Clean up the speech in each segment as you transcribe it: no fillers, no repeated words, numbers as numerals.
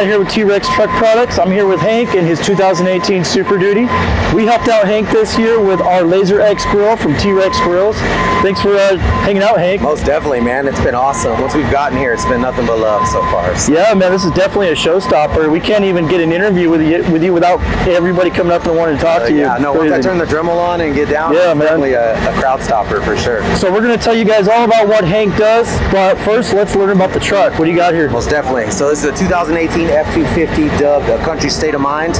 Out here with T-Rex Truck Products. I'm here with Hank in his 2018 Super Duty. We helped out Hank this year with our Laser X grill from T-Rex Grills. Thanks for hanging out, Hank. Most definitely, man. It's been awesome. Once we've gotten here, it's been nothing but love so far. So. Yeah, man, this is definitely a showstopper. We can't even get an interview with you without everybody coming up and wanting to talk to you. Yeah, no, once I turn the Dremel on and get down, yeah, it's definitely a crowd stopper for sure. So we're going to tell you guys all about what Hank does, but first, let's learn about the truck. What do you got here? Most definitely. So this is a 2018 F250 dubbed A Country State of Mind,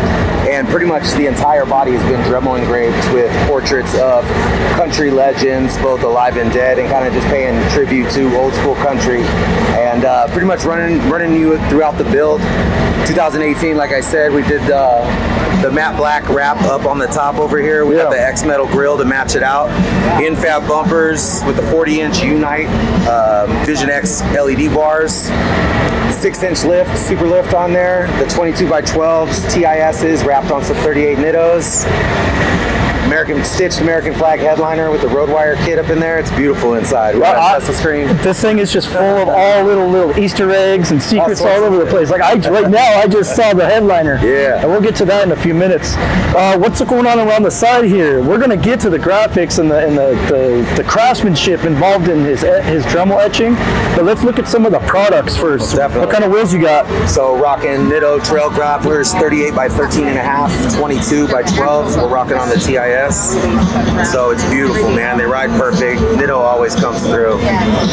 and pretty much the entire body has been Dremel engraved with portraits of country legends, both alive and dead, and kind of just paying tribute to old school country, and pretty much running you throughout the build. 2018, like I said, we did the matte black wrap up on the top over here. We got the X-Metal grill to match it out. Infab bumpers with the 40-inch Unite, Vision X LED bars, 6-inch lift, super lift on there, the 22x12s, TISs wrapped on some 38 Nittos, American flag headliner with the road wire kit up in there. It's beautiful inside. Wow, that's the screen. This thing is just full of all little Easter eggs and secrets all over the place. Like right now, I just saw the headliner. Yeah. And we'll get to that in a few minutes. What's going on around the side here? We're gonna get to the graphics and the craftsmanship involved in his Dremel etching, but let's look at some of the products first. Definitely. What kind of wheels you got? So rocking Nitto trail grapplers, 38x13.5, 22x12s. We're rocking on the TIS. So it's beautiful, man. They ride perfect. Nitto always comes through.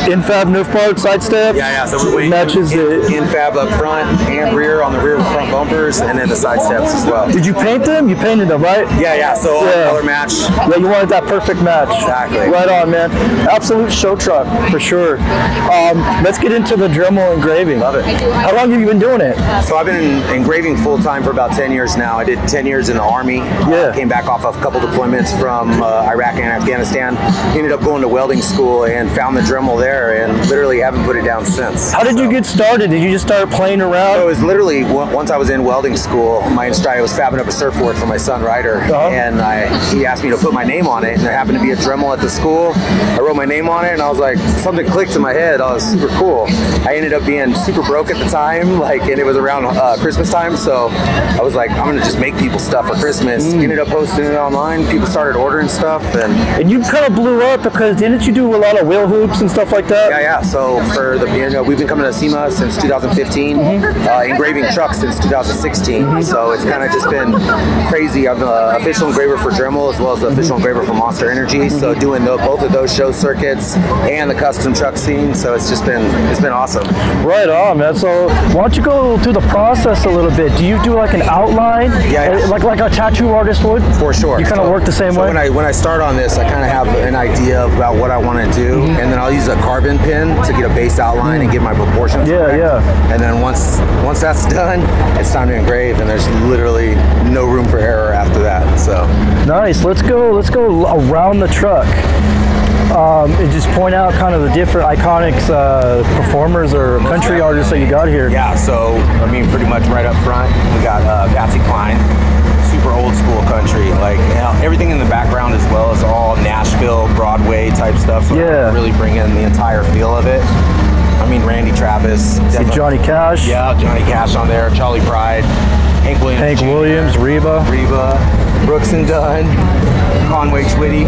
Infab Nerf part, side step. Yeah. So we matches Infab up front and rear on the rear front bumpers, and then the side steps as well. Did you paint them? You painted them, right? Yeah. So color match. Yeah, you wanted that perfect match. Exactly. Right on, man. Absolute show truck for sure. Let's get into the Dremel engraving. Love it. How long have you been doing it? So I've been engraving full time for about 10 years now. I did 10 years in the Army. Yeah. Came back off of a couple deployments from Iraq and Afghanistan. Ended up going to welding school and found the Dremel there, and literally haven't put it down since. How did you get started? Did you just start playing around? So it was literally once I was in welding school, my instructor was fabbing up a surfboard for my son Ryder, and he asked me to put my name on it, and there happened to be a Dremel at the school. I wrote my name on it, and I was like, something clicked in my head. I was super cool. I ended up being super broke at the time, and it was around Christmas time, so I was like, I'm gonna just make people stuff for Christmas. Ended up posting it online. People started ordering stuff, and you kind of blew up because didn't you do a lot of wheel hoops and stuff like that? Yeah. So for the we've been coming to SEMA since 2015, engraving trucks since 2016. So it's kind of just been crazy. I'm the official engraver for Dremel as well as the official engraver for Monster Energy. So doing both of those show circuits and the custom truck scene. So it's just been awesome. Right on, man. So why don't you go through the process a little bit? Do you do like an outline? Yeah. Like a tattoo artist would? For sure. You kind of work the same way? When I start on this, I kind of have an idea about what I want to do, and then I'll use a carbon pin to get a base outline and get my proportions. Yeah. And then once that's done, it's time to engrave, and there's literally no room for error after that. So nice. Let's go around the truck. And just point out kind of the different iconic performers or country artists that you got here. Yeah. So I mean, pretty much right up front, we got Patsy Cline. Super old school country, everything in the background as well as all Nashville, Broadway type stuff. So yeah, really bring in the entire feel of it. I mean, Randy Travis, Johnny Cash. Yeah, Johnny Cash on there. Charlie Pride, Hank Williams, Reba, Brooks and Dunn, Conway Twitty.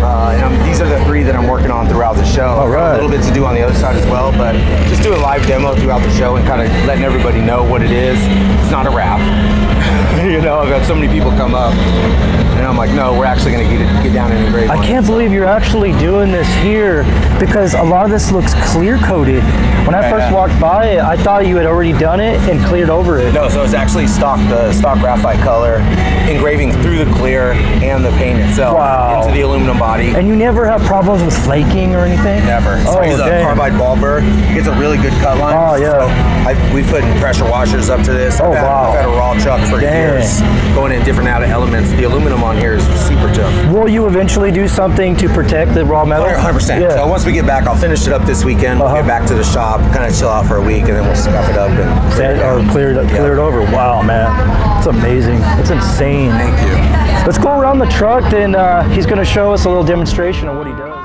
And these are the three that I'm working on throughout the show. All right. A little bit to do on the other side as well, but just do a live demo throughout the show and kind of letting everybody know what it is. It's not a rap. I've got so many people come up, and I'm like, no, we're actually going to get down and engrave. I can't believe you're actually doing this here, because a lot of this looks clear-coated. When I first walked by it, I thought you had already done it and cleared over it. No, so it's actually stock graphite color, engraving through the clear and the paint itself into the aluminum body. And you never have problems with flaking or anything? Never. So he's a carbide ball burr. He gets a really good cut line. Oh, yeah. So we've put in pressure washers up to this. I've had a raw chuck for years, going in different elements. The aluminum on here is super tough. Will you eventually do something to protect the raw metal? 100%. Yeah. So once we get back, I'll finish it up this weekend. We'll get back to the shop, kind of chill out for a week, and then we'll scuff it up and clear it over. Wow, man. That's amazing. That's insane. Thank you. Let's go around the truck, and he's going to show us a little demonstration of what he does.